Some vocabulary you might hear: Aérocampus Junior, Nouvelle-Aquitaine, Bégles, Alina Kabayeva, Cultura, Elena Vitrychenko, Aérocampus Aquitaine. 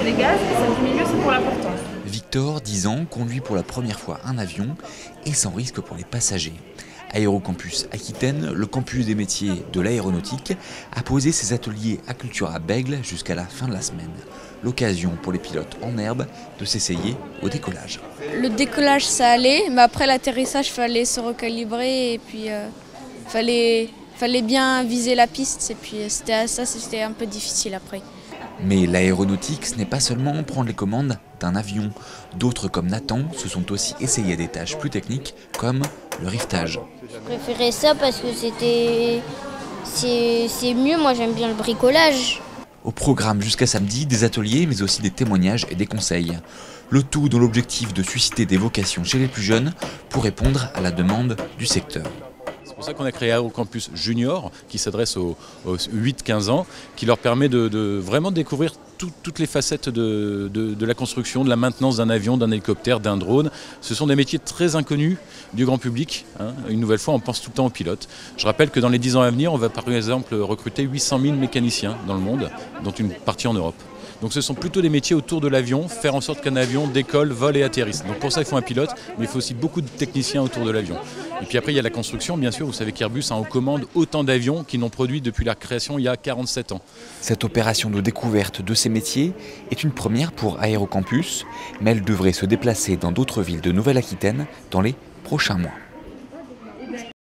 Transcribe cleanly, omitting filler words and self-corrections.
c'est les gaz, et celle du milieu, c'est pour la portance. Victor, 10 ans, conduit pour la première fois un avion et sans risque pour les passagers. Aérocampus Aquitaine, le campus des métiers de l'aéronautique, a posé ses ateliers à Cultura à Bégles jusqu'à la fin de la semaine. L'occasion pour les pilotes en herbe de s'essayer au décollage. Le décollage, ça allait, mais après l'atterrissage, il fallait se recalibrer et puis il fallait bien viser la piste. Et puis c'était un peu difficile après. Mais l'aéronautique, ce n'est pas seulement prendre les commandes d'un avion. D'autres comme Nathan se sont aussi essayés à des tâches plus techniques comme le rivetage. Je préférais ça parce que c'est mieux, moi j'aime bien le bricolage. Au programme jusqu'à samedi, des ateliers mais aussi des témoignages et des conseils. Le tout dans l'objectif de susciter des vocations chez les plus jeunes pour répondre à la demande du secteur. C'est pour ça qu'on a créé Aérocampus Junior qui s'adresse aux 8-15 ans, qui leur permet de vraiment découvrir toutes les facettes de la construction, de la maintenance d'un avion, d'un hélicoptère, d'un drone. Ce sont des métiers très inconnus du grand public. Hein. Une nouvelle fois, on pense tout le temps aux pilotes. Je rappelle que dans les 10 ans à venir, on va par exemple recruter 800 000 mécaniciens dans le monde, dont une partie en Europe. Donc ce sont plutôt des métiers autour de l'avion, faire en sorte qu'un avion décolle, vole et atterrisse. Donc pour ça, il faut un pilote, mais il faut aussi beaucoup de techniciens autour de l'avion. Et puis après, il y a la construction, bien sûr. Vous savez qu'Airbus a en commande autant d'avions qu'ils n'ont produit depuis la création il y a 47 ans. Cette opération de découverte de ces métiers est une première pour Aérocampus, mais elle devrait se déplacer dans d'autres villes de Nouvelle-Aquitaine dans les prochains mois.